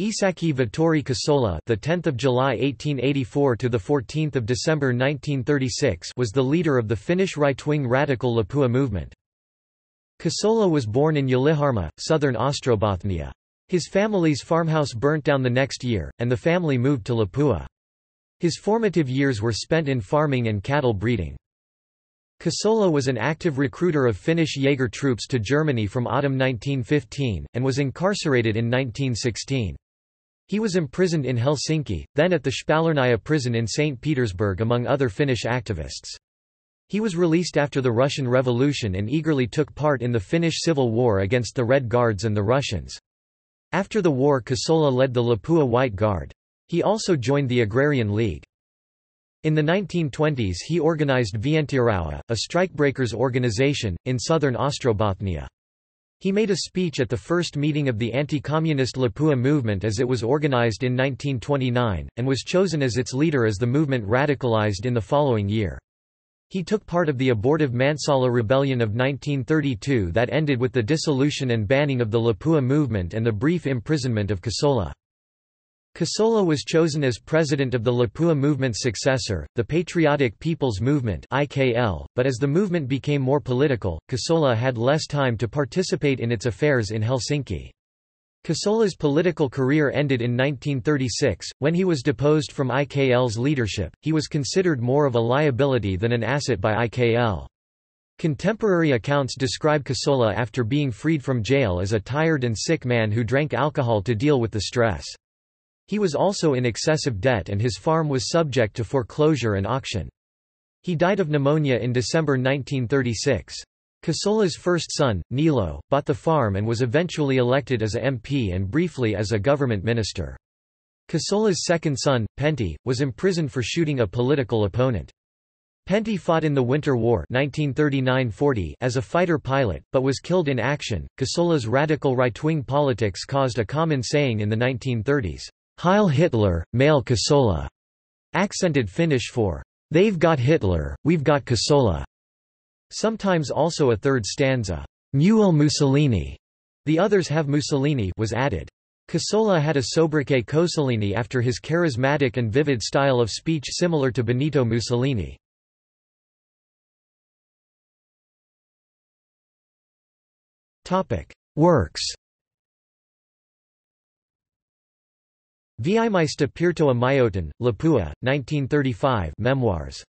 Iisakki Vihtori Kosola, the 10th of July 1884 to the 14th of December 1936, was the leader of the Finnish right-wing radical Lapua movement. Kosola was born in Ylihärmä, southern Ostrobothnia. His family's farmhouse burnt down the next year, and the family moved to Lapua. His formative years were spent in farming and cattle breeding. Kosola was an active recruiter of Finnish Jäger troops to Germany from autumn 1915, and was incarcerated in 1916. He was imprisoned in Helsinki, then at the Shpalernaya prison in St. Petersburg among other Finnish activists. He was released after the Russian Revolution and eagerly took part in the Finnish Civil War against the Red Guards and the Russians. After the war, Kosola led the Lapua White Guard. He also joined the Agrarian League. In the 1920s he organized Vientirauha, a strikebreakers organization, in southern Ostrobothnia. He made a speech at the first meeting of the anti-communist Lapua movement as it was organized in 1929, and was chosen as its leader as the movement radicalized in the following year. He took part of the abortive Mansala rebellion of 1932 that ended with the dissolution and banning of the Lapua movement and the brief imprisonment of Kosola. Kosola was chosen as president of the Lapua movement's successor, the Patriotic People's Movement (IKL), but as the movement became more political, Kosola had less time to participate in its affairs in Helsinki. Kosola's political career ended in 1936, when he was deposed from IKL's leadership. He was considered more of a liability than an asset by IKL. Contemporary accounts describe Kosola after being freed from jail as a tired and sick man who drank alcohol to deal with the stress. He was also in excessive debt and his farm was subject to foreclosure and auction. He died of pneumonia in December 1936. Kosola's first son, Nilo, bought the farm and was eventually elected as a MP and briefly as a government minister. Kosola's second son, Pentti, was imprisoned for shooting a political opponent. Pentti fought in the Winter War 1939-40 as a fighter pilot, but was killed in action. Kosola's radical right-wing politics caused a common saying in the 1930s. Heil Hitler, Mail Kosola, accented Finnish for, they've got Hitler, we've got Kosola. Sometimes also a third stanza, Mule Mussolini, the others have Mussolini, was added. Kosola had a sobriquet Kosolini after his charismatic and vivid style of speech similar to Benito Mussolini. Works. Viimaista Pirtoa Majoitin, Lapua, 1935 Memoirs.